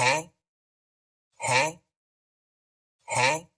Huh? Huh? Huh?